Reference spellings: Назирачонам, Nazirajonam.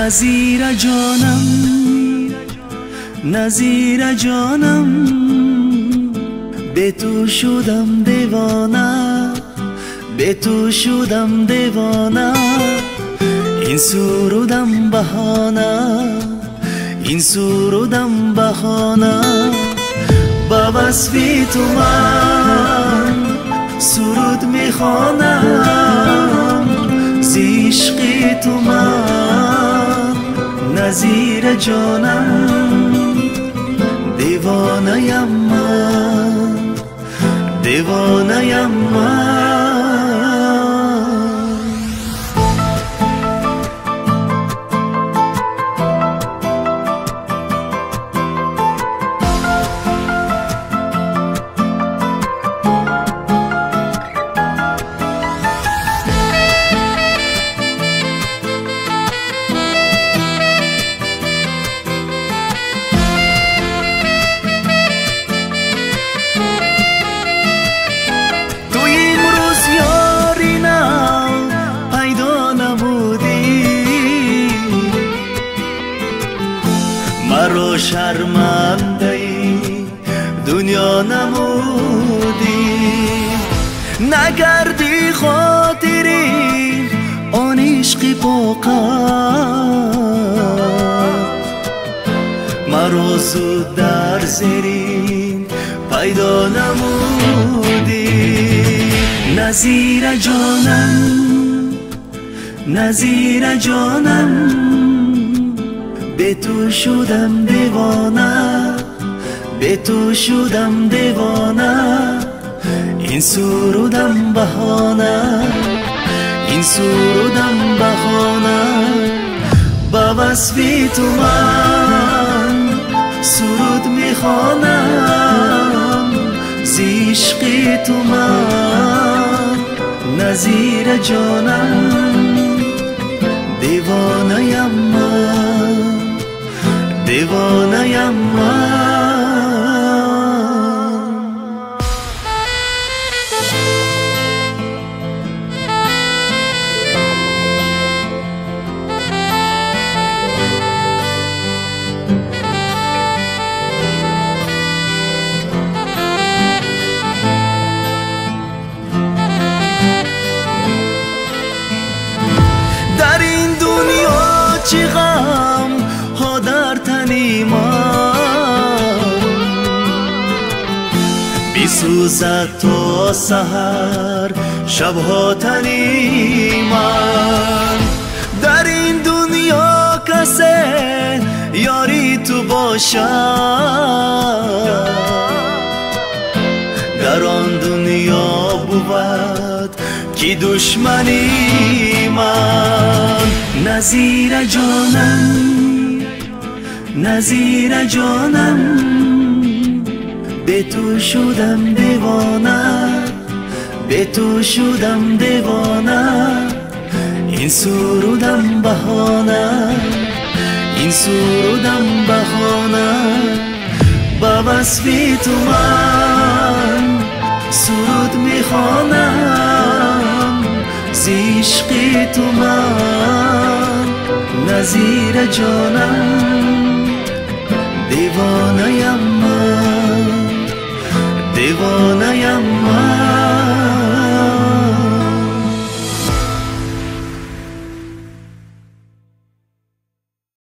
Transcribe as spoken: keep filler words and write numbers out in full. نظیر جانم، نظیر جانم، به تو شدم دیوانه، به تو شدم دیوانه، این سرودم بهانه، این سرودم بهانه، با وصفی تو من سرود میخوانم، ز عشقی تو من نظیر جانم، دیوانه‌ام من، دیوانه‌ام من. مرا شرمنده دنیا نمودی، نگردی خاطری آن عشقی با قد، مرا زود در زیرین پیدا نمودی. نظیر جانم، نظیر جانم، به تو شدم دیوانه، به تو شدم دیوانه، این سرودم بهانه، این سرودم بهانه، با وصفی تو من سرود میخوانم، ز عشقی تو من نظیر جانم، دیوانه‌ام من، دیوانه‌ام من. چی غم ها در تنی من بیسوزد تا سحر، شبها تنی من، در این دنیا کسی یاری تو باشد، در آن دنیا بود کی دشمنی من. نظیر جانم، نظیر جانم، به تو شدم دیوانه، به تو شدم دیوانه، این سرودم بهانه، این سرودم بهانه، با وصفی تو من سرود میخوانم، ز عشقی تو من نظیر جانم، دیوانه‌ام من، دیوانه‌ام من.